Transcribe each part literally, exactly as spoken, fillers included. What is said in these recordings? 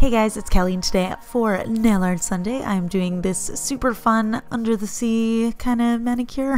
Hey guys, it's Kelli, and today for Nail Art Sunday I'm doing this super fun under the sea kind of manicure.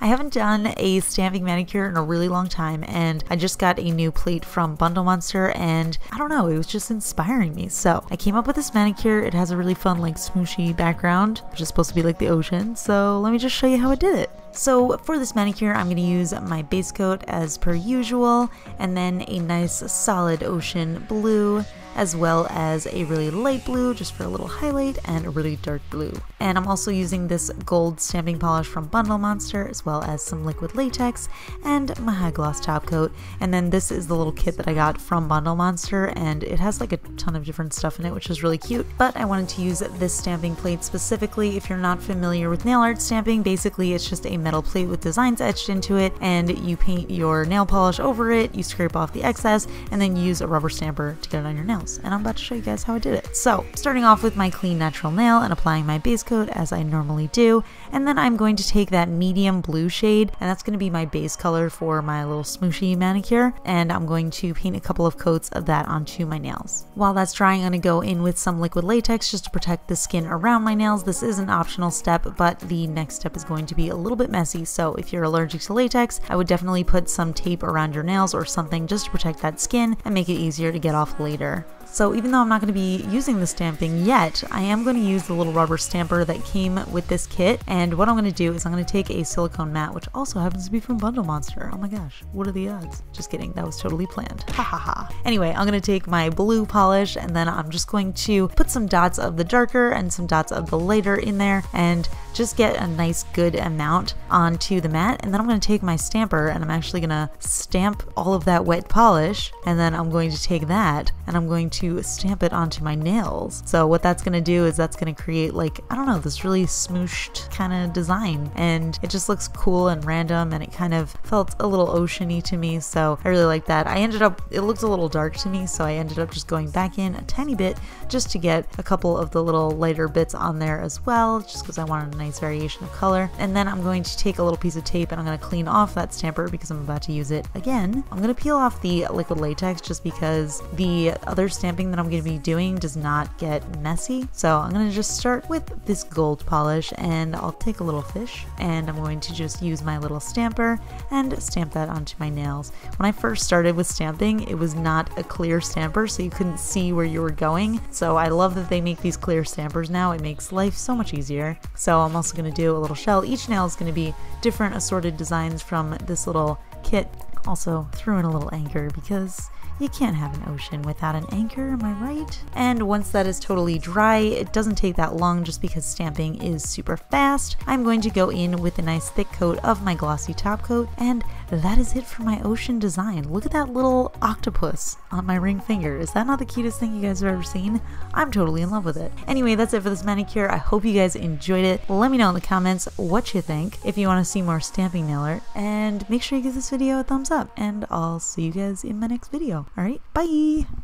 I haven't done a stamping manicure in a really long time, and I just got a new plate from Bundle Monster, and I don't know, it was just inspiring me, so I came up with this manicure. It has a really fun like smooshy background, which is supposed to be like the ocean, so let me just show you how I did it. So for this manicure, I'm going to use my base coat as per usual, and then a nice solid ocean blue, as well as a really light blue just for a little highlight, and a really dark blue. And I'm also using this gold stamping polish from Bundle Monster, as well as some liquid latex and my high gloss top coat. And then this is the little kit that I got from Bundle Monster, and it has like a ton of different stuff in it, which is really cute. But I wanted to use this stamping plate specifically. If you're not familiar with nail art stamping, basically it's just a metal plate with designs etched into it, and you paint your nail polish over it, you scrape off the excess, and then use a rubber stamper to get it on your nails. And I'm about to show you guys how I did it. So starting off with my clean natural nail and applying my base coat as I normally do, and then I'm going to take that medium blue shade, and that's going to be my base color for my little smooshy manicure, and I'm going to paint a couple of coats of that onto my nails. While that's drying, I'm going to go in with some liquid latex just to protect the skin around my nails. This is an optional step, but the next step is going to be a little bit messy, so if you're allergic to latex, I would definitely put some tape around your nails or something just to protect that skin and make it easier to get off later. So even though I'm not going to be using the stamping yet, I am going to use the little rubber stamper that came with this kit, and what I'm going to do is I'm going to take a silicone mat, which also happens to be from Bundle Monster. Oh my gosh, what are the odds? Just kidding, that was totally planned. Ha ha ha. Anyway, I'm going to take my blue polish, and then I'm just going to put some dots of the darker and some dots of the lighter in there, and just get a nice good amount onto the mat. And then I'm going to take my stamper, and I'm actually going to stamp all of that wet polish, and then I'm going to take that and I'm going to to stamp it onto my nails. So what that's going to do is that's going to create like, I don't know, this really smooshed kind of design, and it just looks cool and random, and it kind of felt a little oceany to me, so I really like that. I ended up, it looked a little dark to me, so I ended up just going back in a tiny bit just to get a couple of the little lighter bits on there as well, just because I wanted a nice variation of color. And then I'm going to take a little piece of tape and I'm going to clean off that stamper because I'm about to use it again. I'm going to peel off the liquid latex just because the other stamping that I'm going to be doing does not get messy. So I'm going to just start with this gold polish, and I'll take a little fish and I'm going to just use my little stamper and stamp that onto my nails. When I first started with stamping, it was not a clear stamper, so you couldn't see where you were going. So I love that they make these clear stampers now. It makes life so much easier. So I'm also going to do a little shell. Each nail is going to be different assorted designs from this little kit. Also threw in a little anchor because you can't have an ocean without an anchor, am I right? And once that is totally dry, it doesn't take that long just because stamping is super fast. I'm going to go in with a nice thick coat of my glossy top coat, and that is it for my ocean design. Look at that little octopus on my ring finger. Is that not the cutest thing you guys have ever seen? I'm totally in love with it. Anyway, that's it for this manicure. I hope you guys enjoyed it. Let me know in the comments what you think if you want to see more stamping nail art, and make sure you give this video a thumbs up, and I'll see you guys in my next video. All right, bye.